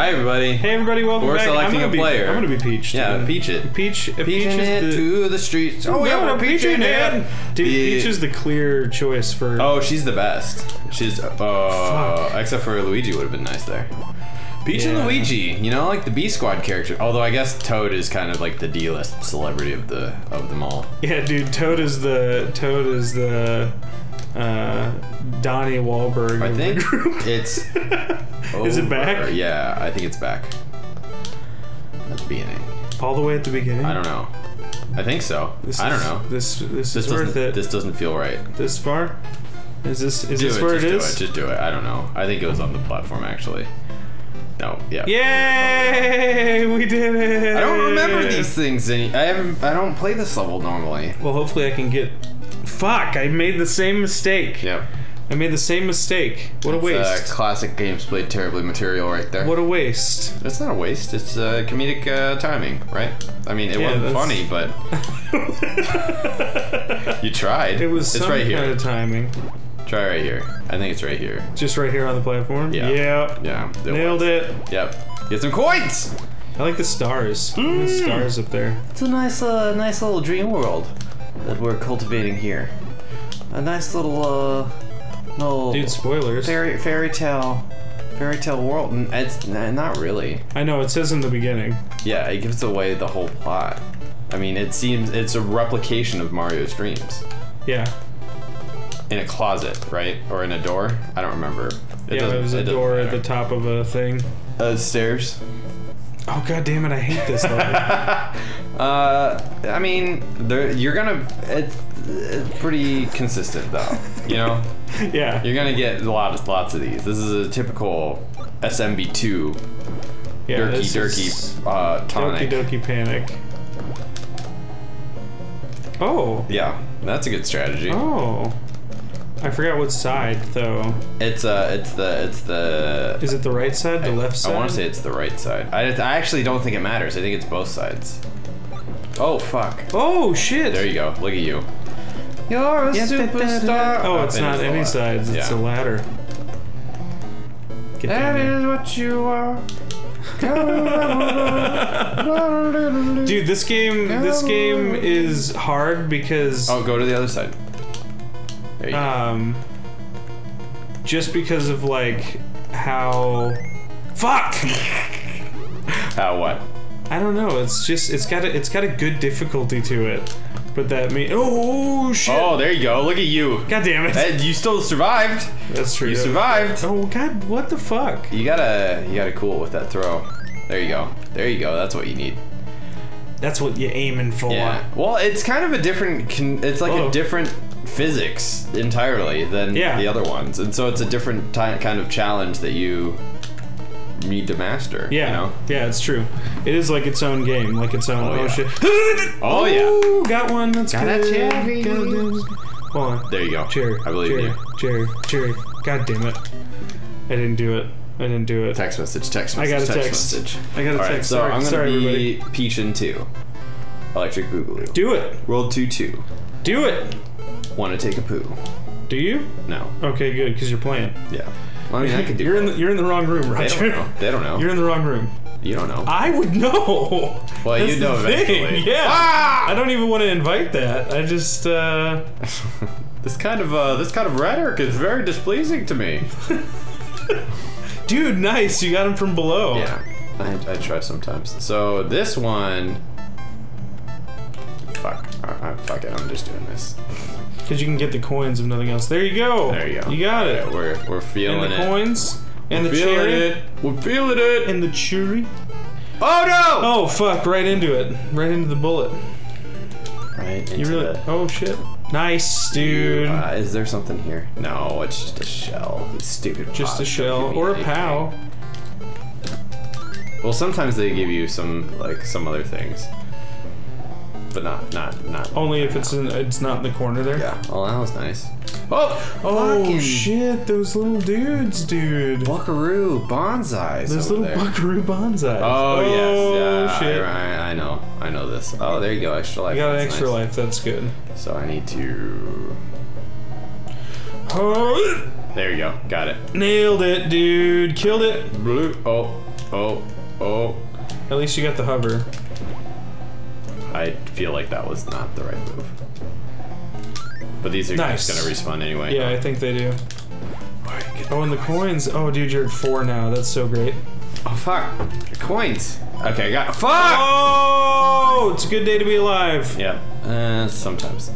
Hi everybody. Hey everybody, welcome back. We're selecting a player. I'm gonna be Peach. Yeah, Peach it. Peach is to the streets. Oh, yeah, we're peaching it. Dude, Peach is the clear choice for. Oh, she's the best. She's except for Luigi would have been nice there. Peach and Luigi, you know, like the B Squad character. Although I guess Toad is kind of like the D-list celebrity of them all. Yeah, dude, Toad is the Donnie Wahlberg. I think it's. Is it back? Yeah, I think it's back. At the beginning. All the way at the beginning? I don't know. I think so. I don't know. This is worth it. This doesn't feel right. This far? Is this where it is? Just do it. I don't know. I think it was on the platform actually. No. Yeah. Yay! We did it. I don't remember these things. I don't play this level normally. Well, hopefully I can get. Fuck! I made the same mistake. Yep. I made the same mistake. What a waste. That's classic Games Played Terribly material right there. What a waste. It's not a waste. It's comedic timing, right? I mean, it wasn't funny, but... you tried. It was some kind of timing. Try right here. I think it's right here. Just right here on the platform? Yeah. Yep. Yeah. Nailed it. Yep. Get some coins! I like the stars. Mm. The stars up there. It's a nice, nice little dream world that we're cultivating here. A nice little... No, dude, spoilers. Fairy tale world. It's not really. I know it says in the beginning. Yeah, it gives away the whole plot. I mean, it seems it's a replication of Mario's dreams. Yeah. In a closet, right, or in a door? I don't remember. It was a door at the top of a thing. Stairs. Oh god damn it! I hate this level. I mean, you're gonna. It's pretty consistent though, you know. Yeah. You're gonna get lots of these. This is a typical SMB2 Doki Doki Panic. Oh. Yeah, that's a good strategy. Oh. I forgot what side though. It's the. Is it the right side? The left side? I want to say it's the right side. I actually don't think it matters. I think it's both sides. Oh fuck. Oh shit. There you go. Look at you. You're a superstar. Oh, it's not any sides. It's a ladder. That is what you are. Dude, this game is hard because. Oh, go to the other side. There you go. Just because of like how. Fuck. How what? I don't know. It's just it's got a good difficulty to it. But that means oh shit! Oh, there you go. Look at you. God damn it! You still survived. That's true. You survived. Oh god! What the fuck? You gotta cool with that throw. There you go. There you go. That's what you need. That's what you're aiming for. Yeah. Well, it's kind of a different. It's like a different physics entirely than the other ones, and so it's a different kind of challenge that you need to master. Yeah. You know? Yeah, it's true. It is like its own game, like its own. Oh, yeah. Shit. Oh yeah. Ooh, got one. That's good. Got a cherry. Hold on. There you go. Cherry. I believe you. Cherry. Cherry. God damn it! I didn't do it. Text message. Text message. I got a text. So sorry, I'm gonna be Peachin' 2. Electric Boogaloo. Do it. World 2-2. Do it. Want to take a poo? Do you? No. Okay, good, because you're playing. Yeah. Well, I mean, I could do you're in the wrong room, Roger. They don't know. You're in the wrong room. You don't know. I would know. Well, that's you know eventually. Yeah. Ah! I don't even want to invite that. I just. This kind of rhetoric is very displeasing to me. Dude, nice. You got him from below. Yeah. I try sometimes. So this one. Fuck. Fuck it. I'm just doing this. Because you can get the coins if nothing else. There you go. There you go. You got it. We're feeling it. And the coins. And the cherry. We're feeling it. And the cherry. Oh no! Oh fuck! Right into it. Right into the bullet. Right into the... Oh shit. Nice, dude. Is there something here? No, it's just a shell. It's stupid. Just a shell or a POW. Well, sometimes they give you some other things. But not. Only if it's not in the corner there. Yeah. Oh, that was nice. Oh shit! Those little dudes, dude. Buckaroo bonsais. Those little buckaroo bonsais. Oh yes. Yeah. Shit. I know this. Oh, there you go. Extra life. You got an extra life. That's good. So I need to. There you go. Got it. Nailed it, dude. Killed it. Blue. Oh. Oh, oh. At least you got the hover. I feel like that was not the right move. But these are just gonna respawn anyway. Yeah, I think they do. Oh, and the coins. Oh, dude, you're at 4 now. That's so great. Oh, fuck. Coins. Okay, I got. Fuck! Oh! It's a good day to be alive. Yeah. Sometimes.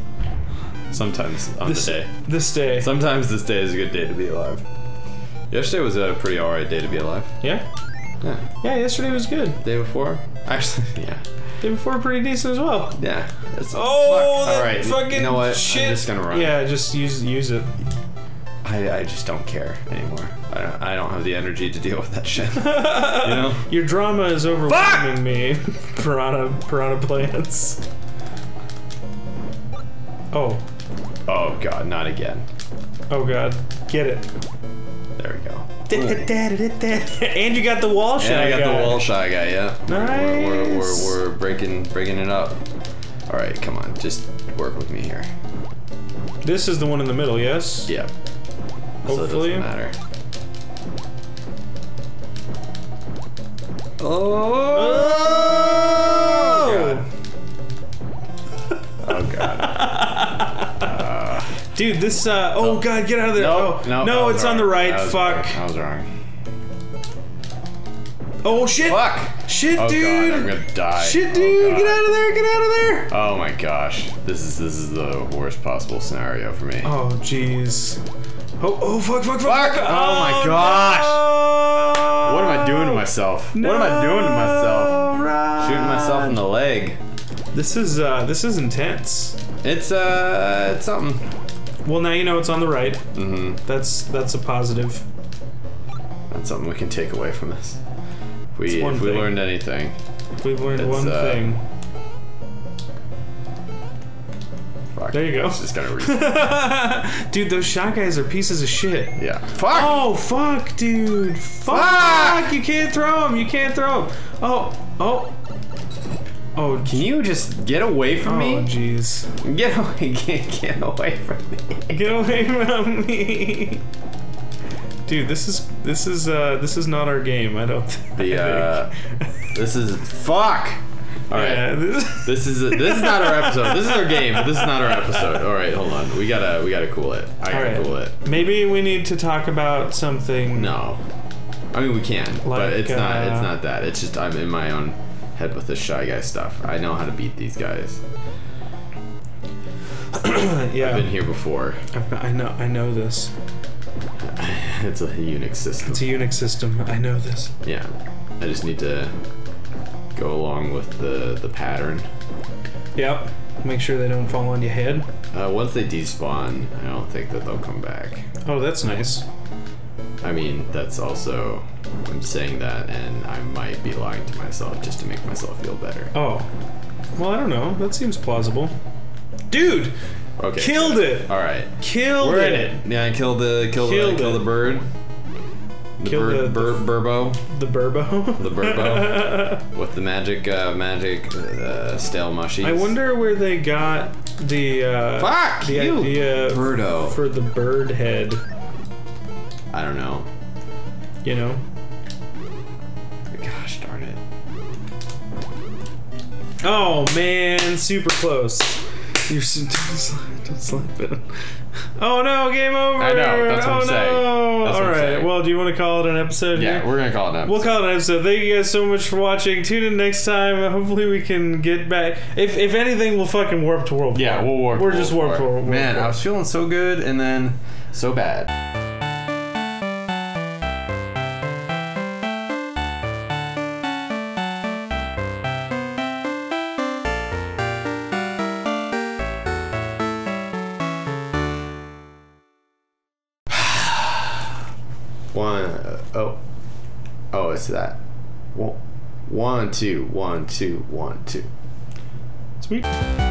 Sometimes on this, this day. Sometimes this day is a good day to be alive. Yesterday was a pretty alright day to be alive. Yeah? Yeah. Yeah, yesterday was good. Day before? Actually, yeah. Day before, pretty decent as well. Yeah. That's, oh, fuck. All right. Fucking, you know what? Shit. I'm just gonna run. Yeah, just use it. I just don't care anymore. I don't have the energy to deal with that shit. You know? Your drama is overwhelming me, Piranha Plants. Oh. Oh god, not again. Oh god, get it. There we go. And you got the wall shy guy. I got the wall shy guy, yeah. Nice. We're breaking it up. All right, come on, just work with me here. This is the one in the middle, yes? Yeah. Hopefully. So it doesn't matter. Oh! Oh god. Oh god. Dude, this. Oh god, get out of there! Nope, oh nope, no, it's on the right. Fuck. I was wrong. Oh shit! Fuck! Shit, oh, dude! God, I'm gonna die. Shit, dude! Oh, get out of there! Get out of there! Oh my gosh, this is the worst possible scenario for me. Oh jeez. Oh, oh, fuck, fuck, fuck, fuck! Oh my gosh! No. What am I doing to myself? No. What am I doing to myself? Right. Shooting myself in the leg. This is intense. It's something. Well, now you know it's on the right. Mm-hmm. That's a positive. That's something we can take away from this. If we learned anything. We've learned one thing. Fuck. There you go. It's just gonna dude, those shot guys are pieces of shit. Yeah. Fuck! Oh, fuck, dude. Fuck! Fuck! You can't throw them. You can't throw them. Oh, oh. Oh, can you just get away from me? Oh, jeez. Get away from me. Get away from me. Dude, this is not our game. I don't think. This is fuck. All right. Yeah, this is not our episode. This is our game. But this is not our episode. All right, hold on. We gotta cool it. I gotta cool it. Maybe we need to talk about something. No, I mean we can, like, but it's not that. It's just I'm in my own head with this Shy Guy stuff. I know how to beat these guys. Yeah, I've been here before. I know this. It's a Unix system. It's a Unix system. I know this. Yeah. I just need to go along with the pattern. Yep. Make sure they don't fall on your head. Once they despawn, I don't think that they'll come back. Oh, that's nice. I mean, that's also... I'm saying that, and I might be lying to myself just to make myself feel better. Oh. Well, I don't know. That seems plausible. Dude! Okay. Killed it. All right. Killed We're it. In it. Yeah, kill the bird. Birdo. The Birdo. The Birdo. With the magic stale mushies. I wonder where they got the fuck the you idea Birdo for the bird head. I don't know. You know. Gosh darn it. Oh man, super close. You're don't slap it. Oh no, game over. I know, that's what I'm saying. That's all right, well, do you want to call it an episode? Yeah, we're going to call it an episode. We'll call it an episode. Thank you guys so much for watching. Tune in next time. Hopefully we can get back. If anything, we'll fucking warp to World War. Yeah, we'll warp to World War. We're just warped to World War. Man, I was feeling so good and then so bad. That 1, 2, 1, 2, 1, 2. Sweet.